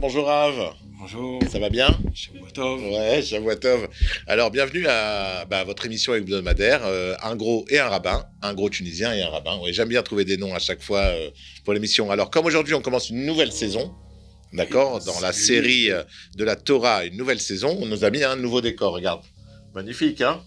Bonjour Rav. Bonjour. Ça va bien? Shavua Tov. Ouais, Shavua Tov. Alors, bienvenue à votre émission hebdomadaire. Un gros et un rabbin, un gros tunisien et un rabbin. Ouais, j'aime bien trouver des noms à chaque fois pour l'émission. Alors, comme aujourd'hui, on commence une nouvelle saison, d'accord? Dans la série de la Torah, une nouvelle saison, on nous a mis un nouveau décor, regarde. Magnifique, hein?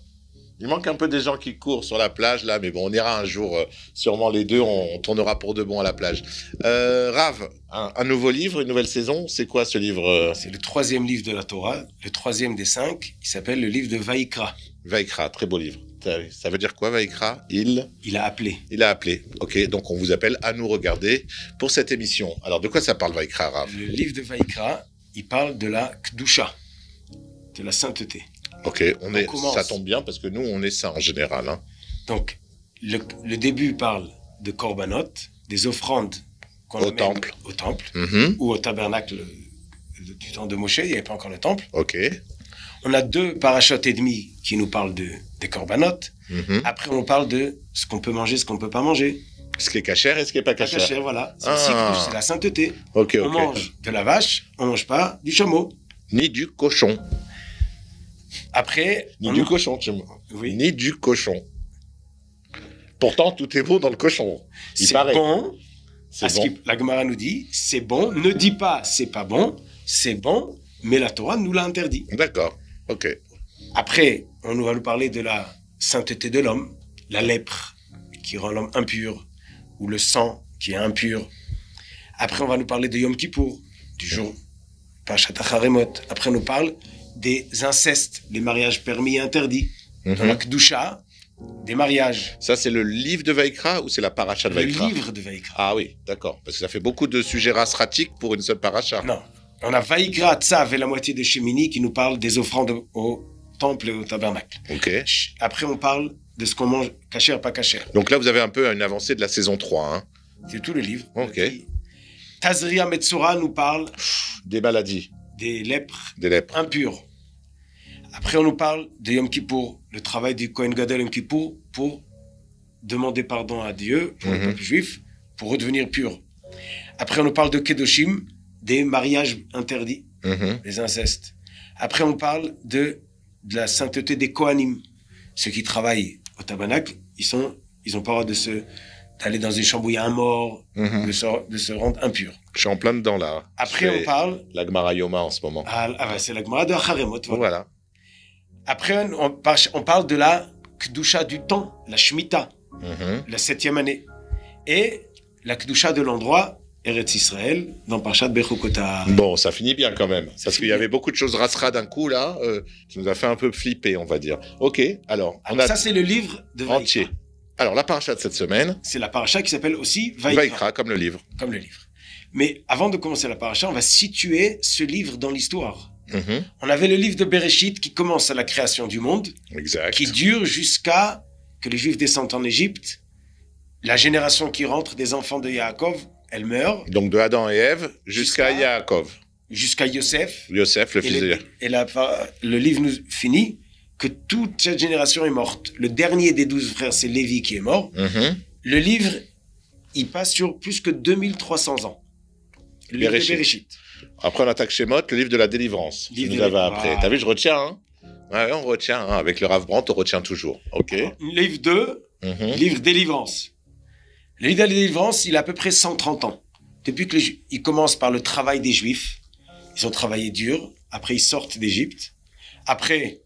Il manque un peu des gens qui courent sur la plage, là, mais bon, on ira un jour, sûrement les deux, on tournera pour de bon à la plage. Rav, un nouveau livre, une nouvelle saison, c'est quoi ce livre? C'est le troisième livre de la Torah, le troisième des cinq, il s'appelle le livre de Vayikra. Vayikra, très beau livre. Ça veut dire quoi, Vayikra? Il a appelé. Il a appelé. Ok, donc on vous appelle à nous regarder pour cette émission. Alors, de quoi ça parle, Vayikra, Rav? Le livre de Vayikra, il parle de la Kedusha, de la sainteté. Ok, ça tombe bien parce que nous, on est ça en général. Hein. Donc, le début parle de corbanotes, des offrandes qu'on amène au temple ou au tabernacle du temps de Moshe, il n'y avait pas encore le temple. Ok. On a deux parachutes et demi qui nous parlent des corbanotes. Après, on parle de ce qu'on peut manger, ce qu'on ne peut pas manger. Ce qui est cachère et ce qui n'est pas cachère. Cachère, voilà. C'est c'est la sainteté. Okay, on mange de la vache, on ne mange pas du chameau. Ni du cochon. Après, ni du cochon, tu vois. Oui. Ni du cochon. Pourtant, tout est bon dans le cochon. C'est bon. Parce que la Gemara nous dit, c'est bon. Ne dis pas, c'est pas bon. C'est bon, mais la Torah nous l'a interdit. D'accord. Ok. Après, on va nous parler de la sainteté de l'homme, la lèpre qui rend l'homme impur, ou le sang qui est impur. Après, on va nous parler de Yom Kippour, du jour Parachat Acharei Mot. Après, on nous parle des incestes, les mariages permis et interdits, dans la Kedusha, des mariages. Ça, c'est le livre de Vayikra ou c'est la paracha de Vayikra? Le livre de Vayikra. Ah oui, d'accord, parce que ça fait beaucoup de sujets rasratiques pour une seule paracha. Non, on a Vayikra, Tzav et la moitié de Shemini qui nous parle des offrandes au temple et au tabernacle. Ok. Après, on parle de ce qu'on mange, cachère, pas cachère. Donc là, vous avez un peu une avancée de la saison 3. Hein. C'est tout le livre. Ok. Tazria Metsura nous parle des maladies. Des lèpres impures. Après, on nous parle de Yom Kippour, le travail du Kohen Gadol Yom Kippour pour demander pardon à Dieu, pour le peuple juif, pour redevenir pur. Après, on nous parle de Kedoshim, des mariages interdits, les incestes. Après, on parle de la sainteté des Kohanim. Ceux qui travaillent au tabernacle, ils ont peur d'aller dans une chambre où il y a un mort, de se rendre impur. Je suis en plein dedans, là. Après, on parle... La Gemara Yoma, en ce moment. C'est la Gemara de Acharei Mot. Voilà. Après, on parle de la Kedusha du temps, la Shemitah, la 7e année. Et la Kedusha de l'endroit, Eretz israël, dans Parshad Bechukotah. Bon, ça finit bien, quand même. Parce qu'il y avait beaucoup de choses rasra d'un coup, là. Ça nous a fait un peu flipper, on va dire. OK, alors... Ça, c'est le livre de Vayikra. Alors, la paracha de cette semaine... C'est la paracha qui s'appelle aussi Vayikra, comme le livre. Comme le livre. Mais avant de commencer la paracha, on va situer ce livre dans l'histoire. On avait le livre de Bereshit qui commence à la création du monde, qui dure jusqu'à que les Juifs descendent en Égypte. La génération qui rentre des enfants de Yaakov, elle meurt. Donc de Adam et Ève jusqu'à Yaakov. Jusqu'à Yosef. Yosef, le fils de Yaakov. Et le livre nous finit que toute cette génération est morte. Le dernier des 12 frères, c'est Lévi qui est mort. Le livre, il passe sur plus que 2300 ans. Le livre de Bereshit. Après, on attaque Shemot, le livre de la délivrance. Livre nous l'avons appris. T'as vu, je retiens. Hein? Ouais, on retient. Hein? Avec le Rav Brandt, on retient toujours. OK. Livre 2, livre délivrance. Le livre de la délivrance, il a à peu près 130 ans. Depuis que il commence par le travail des Juifs. Ils ont travaillé dur. Après, ils sortent d'Égypte. Après...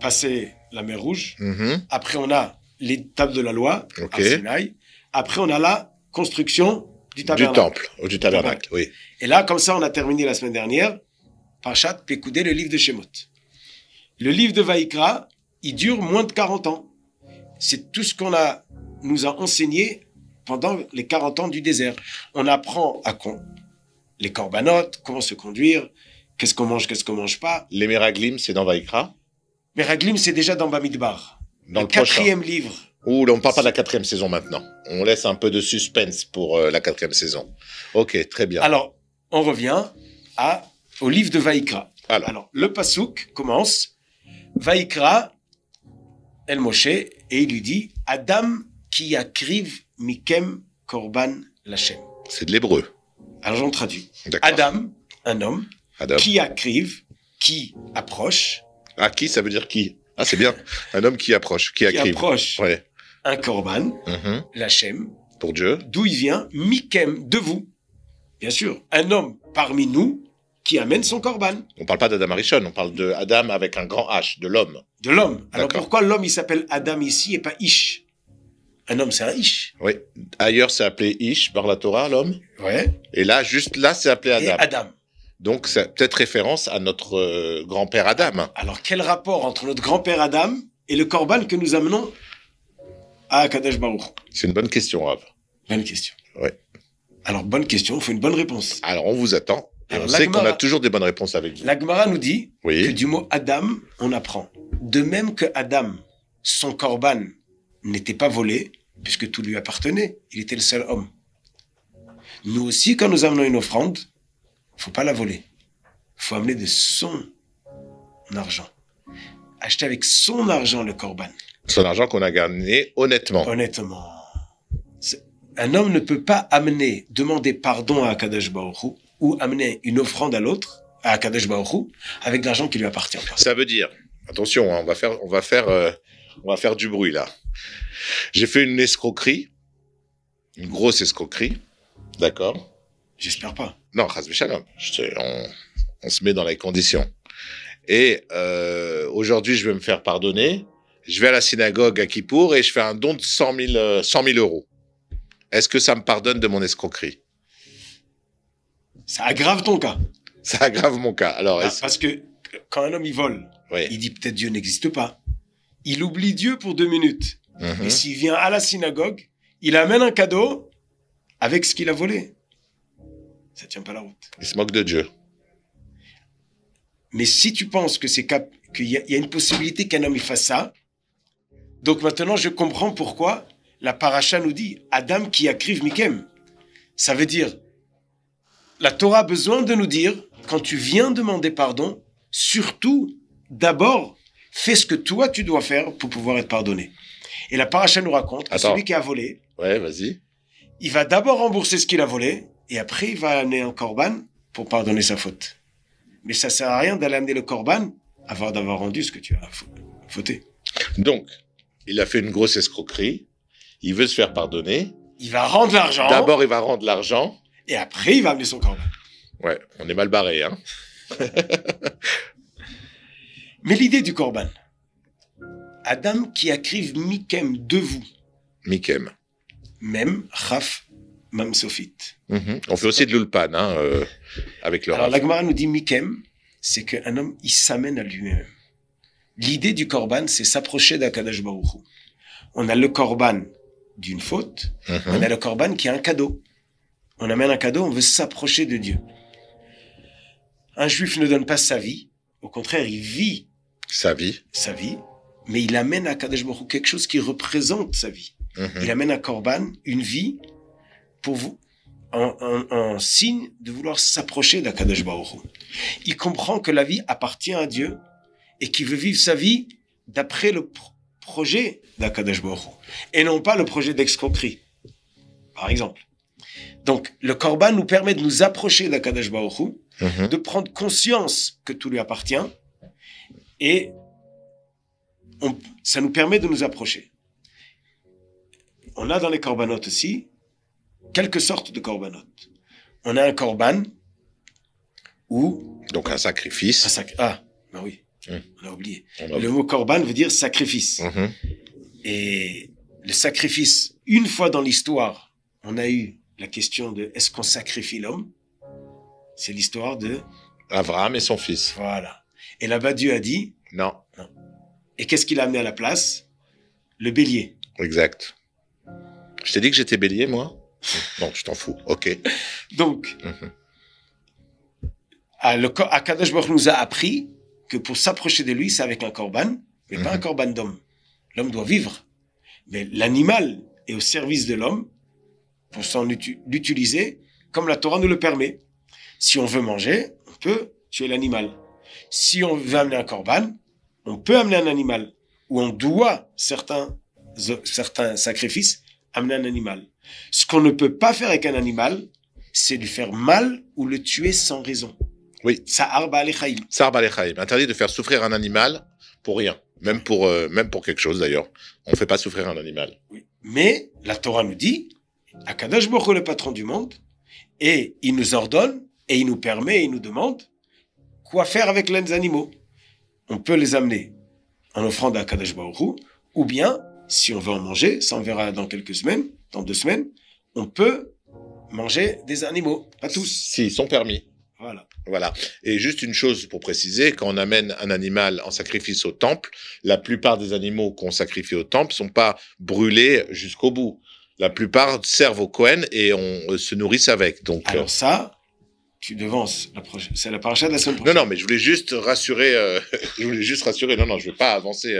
passer la mer Rouge. Après, on a l'étape de la loi, à Sinaï. Après, on a la construction du tabernacle. Du temple, du tabernacle, oui. Et là, comme ça, on a terminé la semaine dernière, Pachat Pekoudé, le livre de Shemot. Le livre de Vayikra, il dure moins de 40 ans. C'est tout ce qu'on nous a enseigné pendant les 40 ans du désert. On apprend les corbanotes, comment se conduire, qu'est-ce qu'on mange pas. Les miraglims, c'est dans Vayikra? Mais Raglim, c'est déjà dans Bamidbar. Dans le 4e livre Ouh, on ne parle pas de la quatrième saison maintenant. On laisse un peu de suspense pour la quatrième saison. Ok, très bien. Alors, on revient au livre de Vayikra. Alors le Passouk commence. Vayikra, El Moshe, et il lui dit « Adam ki yakriv mikem korban lachem ». C'est de l'hébreu. Alors, j'en traduis. Adam, un homme, Adam. Qui yakriv, qui approche. Ah, qui, ça veut dire qui? Ah, c'est bien. Un homme qui approche, qui approche, ouais. Un korban, l'Hachem. Pour Dieu. D'où il vient, Mikem, de vous. Bien sûr. Un homme parmi nous qui amène son korban. On ne parle pas d'Adam Arishon, on parle d'Adam avec un grand H, de l'homme. De l'homme. Alors pourquoi l'homme, il s'appelle Adam ici et pas Ish? Un homme, c'est un Ish. Oui. Ailleurs, c'est appelé Ish par la Torah, l'homme. Ouais. Et là, juste là, c'est appelé Adam. Et Adam. Donc, c'est peut-être référence à notre grand-père Adam. Alors, quel rapport entre notre grand-père Adam et le korban que nous amenons à Kadesh Baruch? C'est une bonne question, Rav. Bonne question. Oui. Alors, bonne question, il faut une bonne réponse. Alors, on vous attend. Et on sait qu'on a toujours des bonnes réponses avec vous. La Gemara nous dit que du mot Adam, on apprend. De même que Adam, son korban n'était pas volé, puisque tout lui appartenait. Il était le seul homme. Nous aussi, quand nous amenons une offrande, il ne faut pas la voler. Il faut amener de son argent. Acheter avec son argent le korban. Son argent qu'on a gagné honnêtement. Honnêtement. Un homme ne peut pas amener, demander pardon à Kadesh Baruch Hu, ou amener une offrande à l'autre, à Kadesh Baruch Hu, avec l'argent qui lui appartient. Ça veut dire, attention, hein, on va faire du bruit là. J'ai fait une escroquerie, une grosse escroquerie, d'accord? J'espère pas. Non, Chas vé chalom. On se met dans les conditions. Et aujourd'hui, je vais me faire pardonner. Je vais à la synagogue à Kippour et je fais un don de 100 000 euros. Est-ce que ça me pardonne de mon escroquerie? Ça aggrave ton cas. Ça aggrave mon cas. Alors, parce que quand un homme, il vole, il dit peut-être Dieu n'existe pas. Il oublie Dieu pour 2 minutes. Et s'il vient à la synagogue, il amène un cadeau avec ce qu'il a volé. Ça ne tient pas la route. Il se moque de Dieu. Mais si tu penses que c'est qu'il y a une possibilité qu'un homme il fasse ça, donc maintenant je comprends pourquoi la paracha nous dit Adam qui akriv mikem. Ça veut dire la Torah a besoin de nous dire quand tu viens demander pardon, surtout d'abord fais ce que toi tu dois faire pour pouvoir être pardonné. Et la paracha nous raconte que celui qui a volé, il va d'abord rembourser ce qu'il a volé. Et après, il va amener un korban pour pardonner sa faute. Mais ça ne sert à rien d'aller amener le korban avant d'avoir rendu ce que tu as fauté. Donc, il a fait une grosse escroquerie. Il veut se faire pardonner. Il va rendre l'argent. D'abord, il va rendre l'argent. Et après, il va amener son korban. Ouais, on est mal barré, hein. Mais l'idée du korban. Adam qui akriv mikem de vous. Mikem. Même chaf. Mamsofit. On fait aussi de l'ulpan, hein, avec le. Alors, la Gemara nous dit Mikem, c'est qu'un homme, il s'amène à lui-même. L'idée du korban, c'est s'approcher d'Akadosh Baruch Hu. On a le korban d'une faute, on a le korban qui est un cadeau. On amène un cadeau, on veut s'approcher de Dieu. Un juif ne donne pas sa vie, au contraire, il vit sa vie, mais il amène à Akadosh Baruch Hu quelque chose qui représente sa vie. Il amène un korban, une vie, pour vous, un signe de vouloir s'approcher d'Akadosh Baruch Hu. Il comprend que la vie appartient à Dieu et qu'il veut vivre sa vie d'après le projet d'Akadosh Baruch Hu et non pas le projet d'escroquerie, par exemple. Donc, le korban nous permet de nous approcher d'Akadosh Baruch Hu, de prendre conscience que tout lui appartient et ça nous permet de nous approcher. On a dans les corbanotes aussi quelques sortes de corbanotes. On a un korban ou... Donc un sacrifice. On a oublié. Le mot korban veut dire sacrifice. Et le sacrifice, une fois dans l'histoire, on a eu la question de est-ce qu'on sacrifie l'homme? C'est l'histoire de... Abraham et son fils. Voilà. Et là-bas, Dieu a dit... Non. Et qu'est-ce qu'il a amené à la place? Le bélier. Exact. Je t'ai dit que j'étais bélier, moi? Non, tu t'en fous. Ok. Donc, Akadosh Baruch nous a appris que pour s'approcher de lui, c'est avec un korban, mais pas un korban d'homme. L'homme doit vivre. mais l'animal est au service de l'homme pour l'utiliser comme la Torah nous le permet. Si on veut manger, on peut tuer l'animal. Si on veut amener un corban, on peut amener un animal, ou on doit certains sacrifices amener un animal. Ce qu'on ne peut pas faire avec un animal, c'est lui faire mal ou le tuer sans raison. Oui. Ça arba alechayim. Ça arba alechayim. Interdit de faire souffrir un animal pour rien. Même pour quelque chose d'ailleurs. On ne fait pas souffrir un animal. Oui. Mais la Torah nous dit, HaKadosh Baruch Hu, le patron du monde, et il nous ordonne, et il nous permet, et il nous demande quoi faire avec les animaux. On peut les amener en offrande à HaKadosh Baruch Hu, ou bien, si on veut en manger, ça on verra dans quelques semaines, dans 2 semaines, on peut manger des animaux, pas tous. S'ils sont permis. Voilà. Voilà. Et juste une chose pour préciser, quand on amène un animal en sacrifice au temple, la plupart des animaux qu'on sacrifie au temple ne sont pas brûlés jusqu'au bout. La plupart servent au Kohen et on se nourrissent avec. Donc, alors ça, tu devances, c'est la parasha de la semaine prochaine. Non, non, mais je voulais juste rassurer, non, je ne veux pas avancer,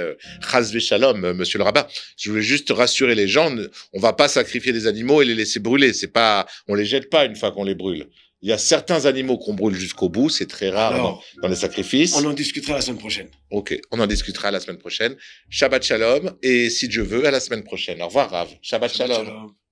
Chas vé chalom, monsieur le rabbin, je voulais juste rassurer les gens, on ne va pas sacrifier des animaux et les laisser brûler, c'est pas, on ne les jette pas une fois qu'on les brûle. Il y a certains animaux qu'on brûle jusqu'au bout, c'est très rare. Alors, dans les sacrifices. On en discutera la semaine prochaine. Ok, on en discutera la semaine prochaine. Shabbat shalom, et si Dieu veut, à la semaine prochaine. Au revoir, Rav. Shabbat shalom.